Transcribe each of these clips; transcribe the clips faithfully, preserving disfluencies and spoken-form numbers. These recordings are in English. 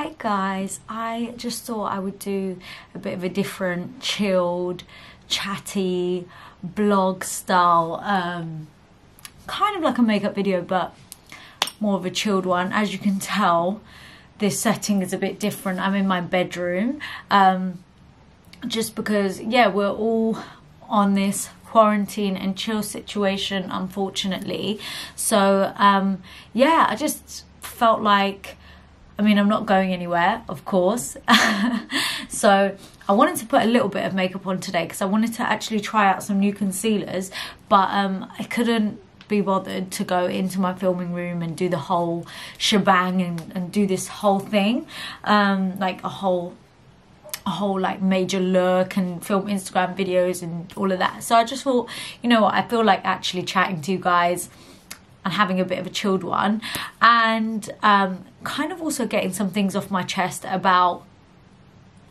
Hey guys, I just thought I would do a bit of a different, chilled, chatty, blog style, um, kind of like a makeup video, but more of a chilled one. As you can tell, this setting is a bit different. I'm in my bedroom, um, just because, yeah, we're all on this quarantine and chill situation, unfortunately. So, um, yeah, I just felt like, I mean, I'm not going anywhere, of course. So I wanted to put a little bit of makeup on today because I wanted to actually try out some new concealers, but um, I couldn't be bothered to go into my filming room and do the whole shebang and, and do this whole thing, um, like a whole a whole like major look and film Instagram videos and all of that. So I just thought, you know what, I feel like actually chatting to you guys and having a bit of a chilled one, and um, kind of also getting some things off my chest about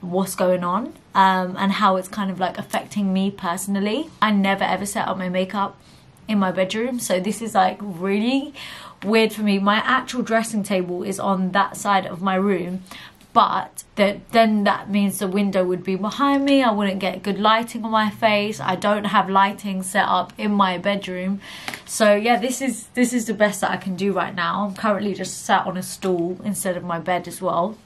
what's going on, um, and how it's kind of like affecting me personally. I never ever set up my makeup in my bedroom, so this is like really weird for me. My actual dressing table is on that side of my room, but that then that means the window would be behind me. I wouldn't get good lighting on my face. I don't have lighting set up in my bedroom. So yeah, this is this is the best that I can do right now. I'm currently just sat on a stool instead of my bed as well,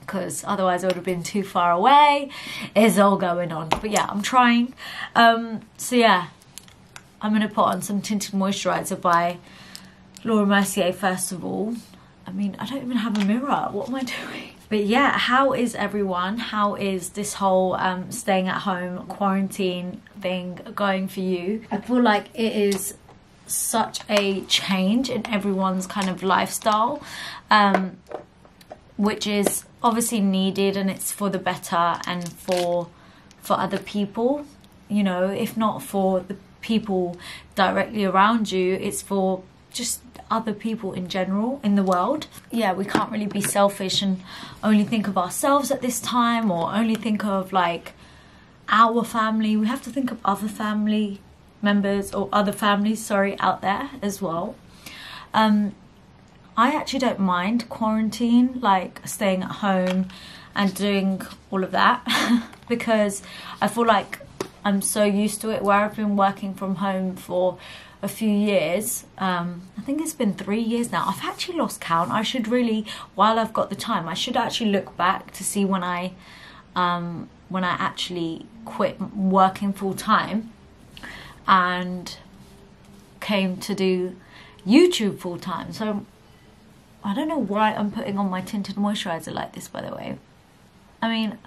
because otherwise I would have been too far away. It's all going on, but yeah, I'm trying. Um, so yeah, I'm gonna put on some Tinted Moisturiser by Laura Mercier first of all. I mean, I don't even have a mirror. What am I doing? But yeah, how is everyone? How is this whole um, staying at home quarantine thing going for you? I feel like it is such a change in everyone's kind of lifestyle, um, which is obviously needed, and it's for the better and for for other people. You know, if not for the people directly around you, it's for just other people in general in the world. Yeah, we can't really be selfish and only think of ourselves at this time, or only think of like our family. We have to think of other family members, or other families, sorry, out there as well. Um, I actually don't mind quarantine, like staying at home and doing all of that, because I feel like I'm so used to it, where I've been working from home for a few years. um I think it's been three years now. I've actually lost count. I should really, while I've got the time, I should actually look back to see when I um when I actually quit working full time and came to do YouTube full time. So I don't know why I'm putting on my tinted moisturiser like this, by the way. I mean,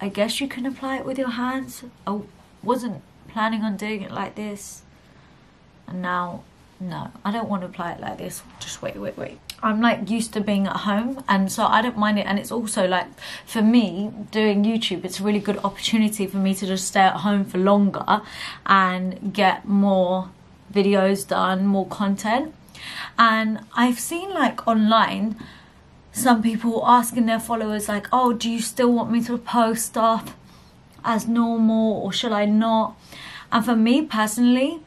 I guess you can apply it with your hands. I wasn't planning on doing it like this. And now, no, I don't want to apply it like this. Just wait, wait, wait. I'm like used to being at home, and so I don't mind it. And it's also like, for me, doing YouTube, it's a really good opportunity for me to just stay at home for longer and get more videos done, more content. And I've seen like online, some people asking their followers like, oh, do you still want me to post stuff as normal, or should I not? And for me personally,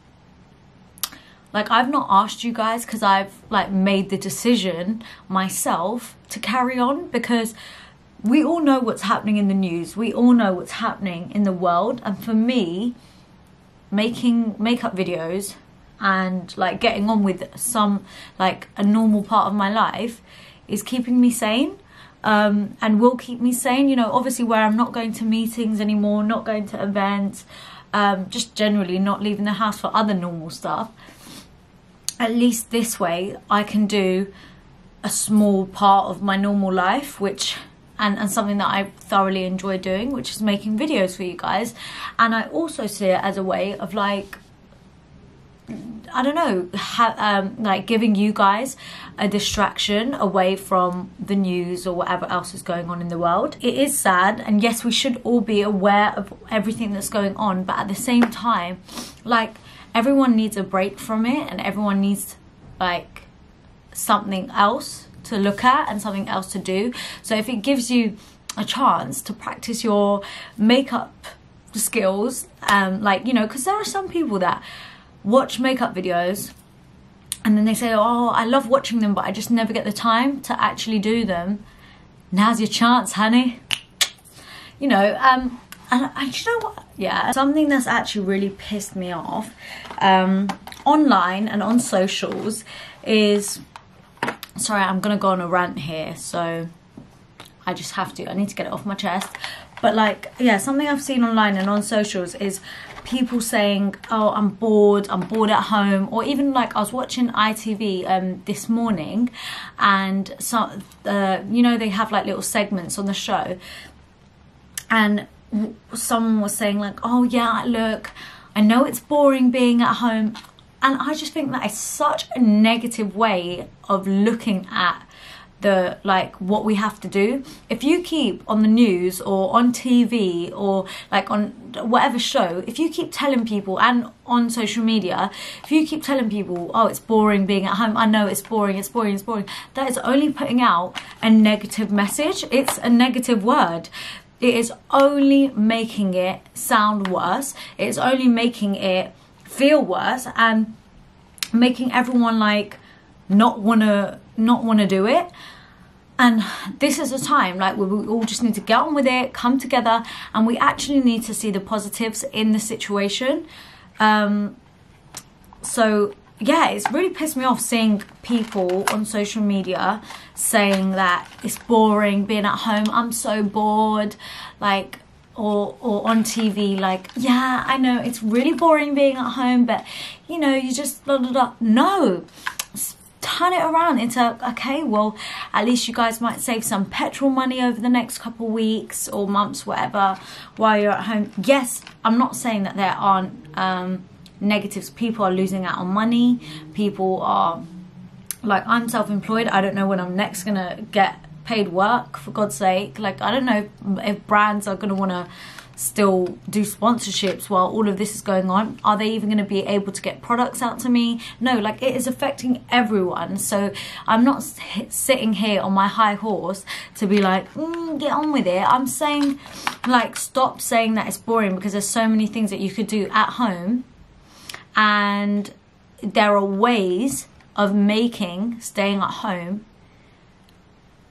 like, I've not asked you guys, because I've like made the decision myself to carry on, because we all know what's happening in the news. We all know what's happening in the world. And for me, making makeup videos and like getting on with some, like a normal part of my life is keeping me sane, um, and will keep me sane. You know, obviously where I'm not going to meetings anymore, not going to events, um, just generally not leaving the house for other normal stuff. At least this way I can do a small part of my normal life, which and, and something that I thoroughly enjoy doing, which is making videos for you guys. And I also see it as a way of like, I don't know, ha um, like giving you guys a distraction away from the news or whatever else is going on in the world. It is sad, and yes, we should all be aware of everything that's going on, but at the same time, like, everyone needs a break from it, and everyone needs like something else to look at and something else to do. So if it gives you a chance to practice your makeup skills, um, like, you know, because there are some people that watch makeup videos and then they say, oh, I love watching them, but I just never get the time to actually do them. now's your chance, honey. You know, um, and, and you know what? Yeah, something that's actually really pissed me off um, online and on socials is, sorry, I'm gonna go on a rant here, so I just have to. I need to get it off my chest. But like, yeah, something I've seen online and on socials is people saying, oh, I'm bored, I'm bored at home. Or even like I was watching I T V um, this morning, and so, uh, you know, they have like little segments on the show. And someone was saying like, oh yeah, look, I know it's boring being at home. And I just think that is such a negative way of looking at the, like, what we have to do. If you keep on the news or on T V or like on whatever show, if you keep telling people, and on social media, if you keep telling people, oh, it's boring being at home, I know it's boring, it's boring, it's boring, that is only putting out a negative message. It's a negative word. It is only making it sound worse. It's only making it feel worse and making everyone like not wanna not wanna do it. And this is a time like where we all just need to get on with it, come together, and we actually need to see the positives in the situation. Um, so yeah, it's really pissed me off seeing people on social media saying that it's boring being at home, I'm so bored, like, Or, or on T V, like, yeah, I know it's really boring being at home, but you know, you just blah blah blah. No, turn it around into, okay, well, at least you guys might save some petrol money over the next couple weeks or months, whatever, while you're at home. Yes, I'm not saying that there aren't um, negatives. People are losing out on money. People are, like, I'm self-employed. I don't know when I'm next gonna get paid work, for God's sake. Like, I don't know if, if brands are going to want to still do sponsorships while all of this is going on. Are they even going to be able to get products out to me? No, like, it is affecting everyone. So I'm not sitting here on my high horse to be like, mm, get on with it. I'm saying, like, stop saying that it's boring, because there's so many things that you could do at home, and there are ways of making staying at home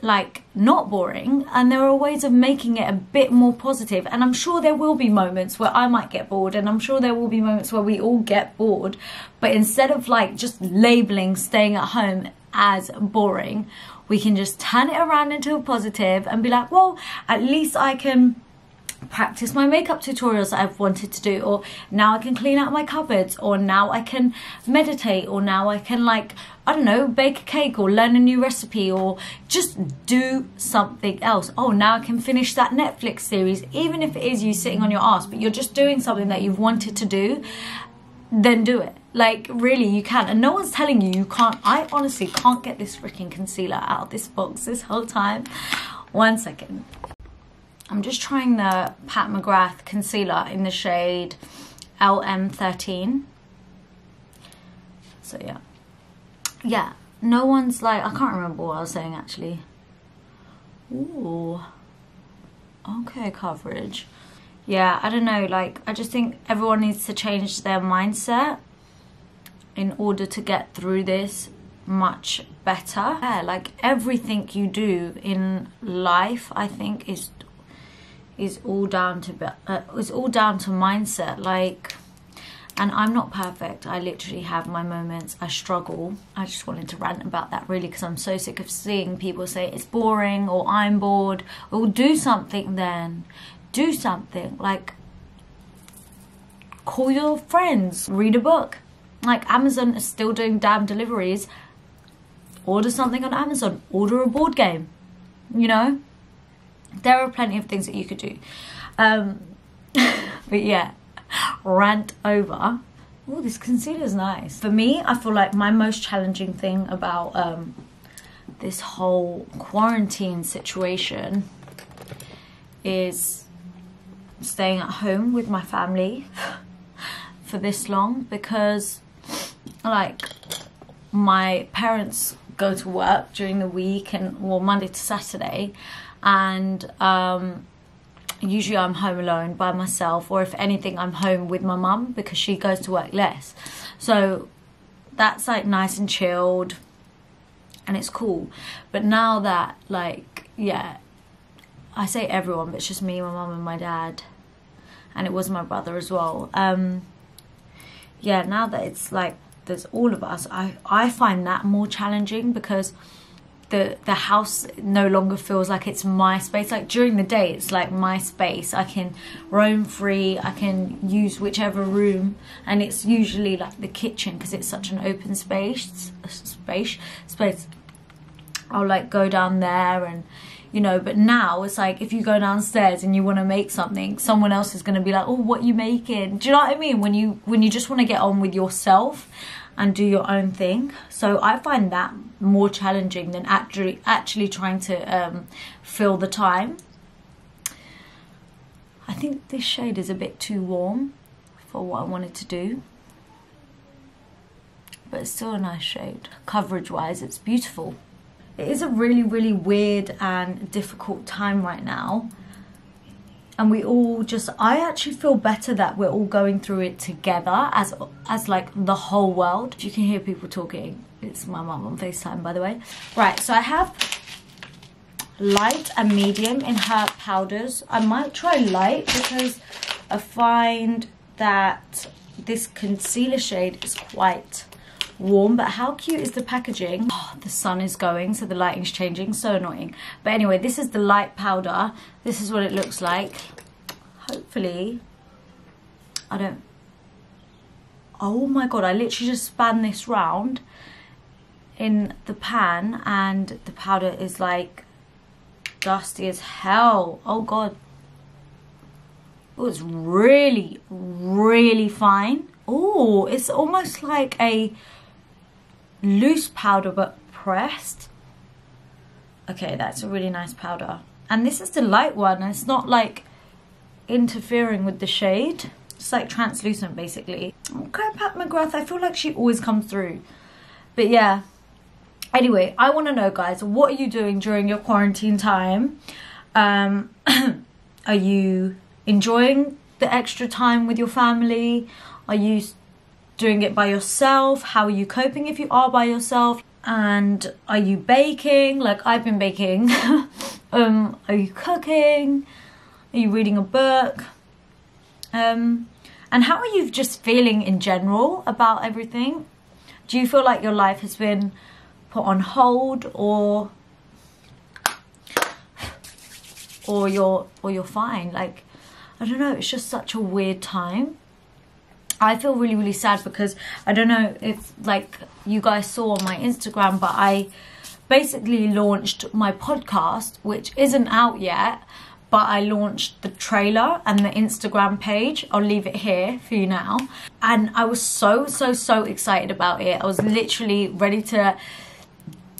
like not boring, and there are ways of making it a bit more positive. And I'm sure there will be moments where I might get bored, and I'm sure there will be moments where we all get bored, but instead of like just labeling staying at home as boring, we can just turn it around into a positive and be like, well, at least I can practice my makeup tutorials that I've wanted to do, or now I can clean out my cupboards, or now I can meditate, or now I can, like, I don't know, bake a cake or learn a new recipe or just do something else. Oh, now I can finish that Netflix series, even if it is you sitting on your ass, but you're just doing something that you've wanted to do, then do it. Like, really, you can. And no one's telling you you can't. I honestly can't get this freaking concealer out of this box this whole time. One second. I'm just trying the Pat McGrath concealer in the shade L M thirteen. So yeah. Yeah, no one's like, I can't remember what I was saying actually. Ooh. Okay, coverage. Yeah, I don't know, like, I just think everyone needs to change their mindset in order to get through this much better. Yeah, like, everything you do in life, I think, is is all down to uh, is all down to mindset. Like, and I'm not perfect. I literally have my moments. I struggle. I just wanted to rant about that really, because I'm so sick of seeing people say it's boring or I'm bored. Or do something then. Do something. Like, call your friends. Read a book. Like, Amazon is still doing damn deliveries. Order something on Amazon. Order a board game. You know? There are plenty of things that you could do. Um, but yeah, rant over. Oh, this concealer is nice. For me, I feel like my most challenging thing about um, this whole quarantine situation is staying at home with my family for this long, because, like, my parents go to work during the week, and, well, Monday to Saturday, and um usually I'm home alone by myself, or if anything I'm home with my mum because she goes to work less. So that's like nice and chilled and it's cool. But now that, like, yeah, I say everyone, but it's just me, my mum and my dad, and it was my brother as well. Um, yeah, now that it's like there's all of us, I, I find that more challenging because the the house no longer feels like it's my space. Like during the day, it's like my space. I can roam free, I can use whichever room, and it's usually like the kitchen because it's such an open space, space, space. I'll like go down there and, you know, but now it's like if you go downstairs and you want to make something, someone else is going to be like, oh, what are you making? Do you know what I mean? When you, when you just want to get on with yourself and do your own thing. So I find that more challenging than actually actually trying to um, fill the time. I think this shade is a bit too warm for what I wanted to do, but it's still a nice shade. Coverage wise, it's beautiful. It is a really, really weird and difficult time right now, and we all just, I actually feel better that we're all going through it together as as like the whole world. You can hear people talking. It's my mum on FaceTime, by the way. Right, so I have light and medium in her powders. I might try light because I find that this concealer shade is quite warm. But how cute is the packaging? Oh, the sun is going, so the lighting's changing. So annoying. But anyway, this is the light powder. This is what it looks like. Hopefully, I don't... Oh my god, I literally just span this round in the pan and the powder is like dusty as hell. Oh god. It was really, really fine. Oh, it's almost like a loose powder but pressed. Okay, that's a really nice powder. And this is the light one. It's not like interfering with the shade. It's like translucent basically. Okay, Pat McGrath, I feel like she always comes through. But yeah. Anyway, I want to know, guys, what are you doing during your quarantine time? Um, are you enjoying the extra time with your family? Are you doing it by yourself? How are you coping if you are by yourself? And are you baking? Like I've been baking. um, are you cooking? Are you reading a book? Um, and how are you just feeling in general about everything? Do you feel like your life has been put on hold, or or you're or you're fine? Like, I don't know. It's just such a weird time. I feel really, really sad because I don't know if like you guys saw on my Instagram, but I basically launched my podcast, which isn't out yet, but I launched the trailer and the Instagram page. I'll leave it here for you now. And I was so, so, so excited about it. I was literally ready to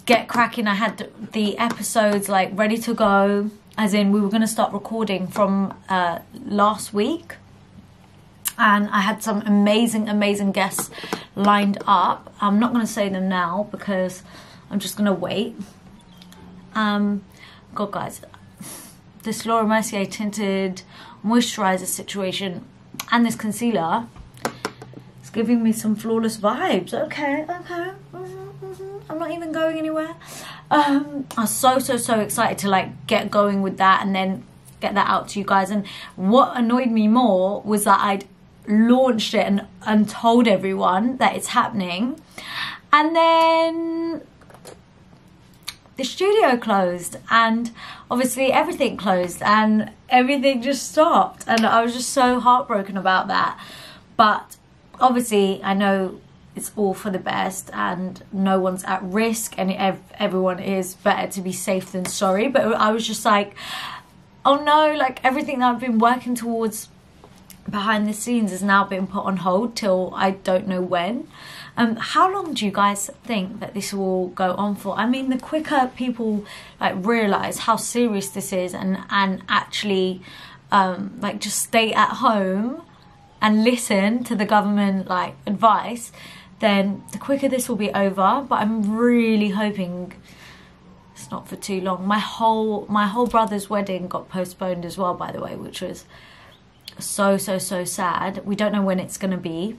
get cracking. I had the episodes like ready to go, as in we were gonna start recording from uh, last week. And I had some amazing, amazing guests lined up. I'm not going to say them now because I'm just going to wait. Um, God, guys, this Laura Mercier tinted moisturiser situation and this concealer is giving me some flawless vibes. Okay, okay. Mm-hmm, mm-hmm. I'm not even going anywhere. Um, I'm so, so, so excited to like get going with that and then get that out to you guys. And what annoyed me more was that I'd launched it and, and told everyone that it's happening, and then the studio closed and obviously everything closed and everything just stopped, and I was just so heartbroken about that. But obviously I know it's all for the best and no one's at risk, and ev everyone is better to be safe than sorry. But I was just like, oh no, like everything that I've been working towards behind the scenes is now being put on hold till I don't know when. Um, how long do you guys think that this will go on for? I mean, the quicker people like realise how serious this is and and actually um, like just stay at home and listen to the government like advice, then the quicker this will be over. But I'm really hoping it's not for too long. My whole my whole brother's wedding got postponed as well, by the way, which was so so so sad. We don't know when it's going to be,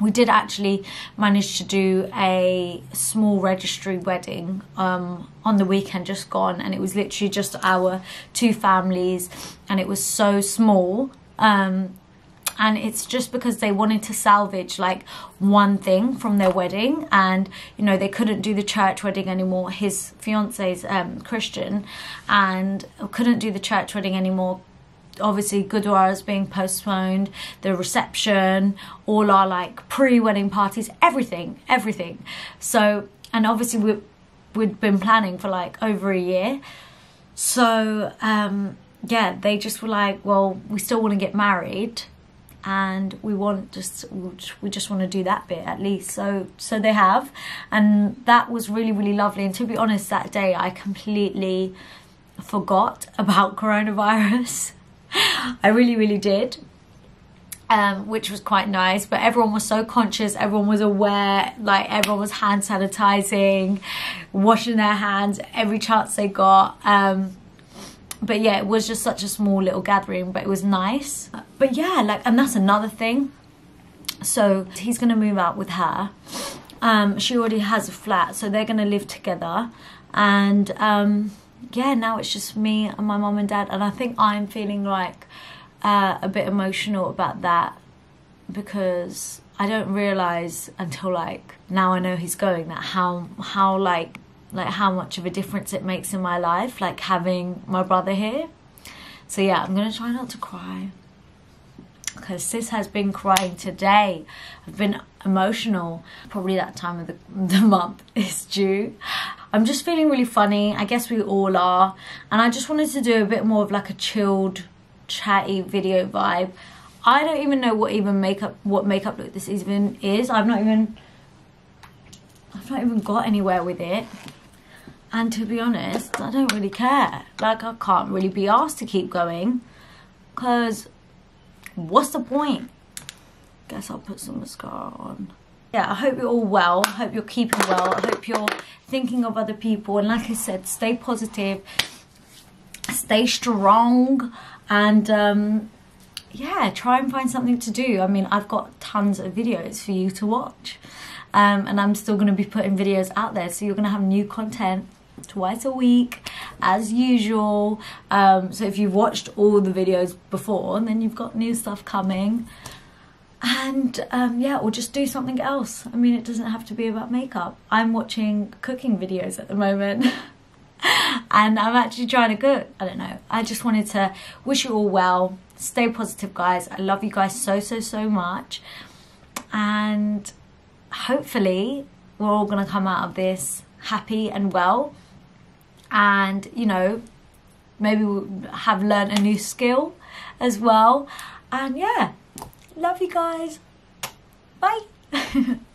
We did actually manage to do a small registry wedding um, on the weekend just gone, and it was literally just our two families, and it was so small. Um, and it's just because they wanted to salvage like one thing from their wedding, and you know, they couldn't do the church wedding anymore. His fiance's um, Christian, and couldn't do the church wedding anymore. Obviously Gurdwara is being postponed, the reception, all our like pre-wedding parties, everything, everything. So, and obviously we, we'd been planning for like over a year. So um, yeah, they just were like, well, we still want to get married, and we want just we just want to do that bit at least. So so they have, and that was really, really lovely. And to be honest, that day I completely forgot about coronavirus. I really, really did, um, which was quite nice. But everyone was so conscious, everyone was aware, like everyone was hand sanitizing, washing their hands every chance they got. Um, but yeah, it was just such a small little gathering, but it was nice. But yeah, like, and that's another thing. So he's gonna move out with her. Um, she already has a flat, so they're gonna live together. And um, yeah, now it's just me and my mum and dad, and I think I'm feeling like uh, a bit emotional about that, because I don't realise until like now I know he's going, that how how like like how much of a difference it makes in my life, like having my brother here. So yeah, I'm gonna try not to cry, because sis has been crying today. I've been emotional. Probably that time of the, the month is due. I'm just feeling really funny. I guess we all are. And I just wanted to do a bit more of like a chilled, chatty video vibe. I don't even know what even makeup, what makeup look this even is. I've not even, I've not even got anywhere with it. And to be honest, I don't really care. Like, I can't really be asked to keep going, because what's the point? Guess I'll put some mascara on. Yeah, I hope you're all well. I hope you're keeping well. I hope you're thinking of other people. And like I said, stay positive, stay strong, and um, yeah, try and find something to do. I mean, I've got tons of videos for you to watch, um, and I'm still going to be putting videos out there. So you're going to have new content twice a week, as usual. Um, so if you've watched all the videos before, then you've got new stuff coming. And um, yeah, or just do something else. I mean, it doesn't have to be about makeup. I'm watching cooking videos at the moment and I'm actually trying to cook. I don't know. I just wanted to wish you all well. Stay positive, guys. I love you guys so, so, so much. And hopefully we're all going to come out of this happy and well. And, you know, maybe we'll have learned a new skill as well. And yeah. Love you guys. Bye.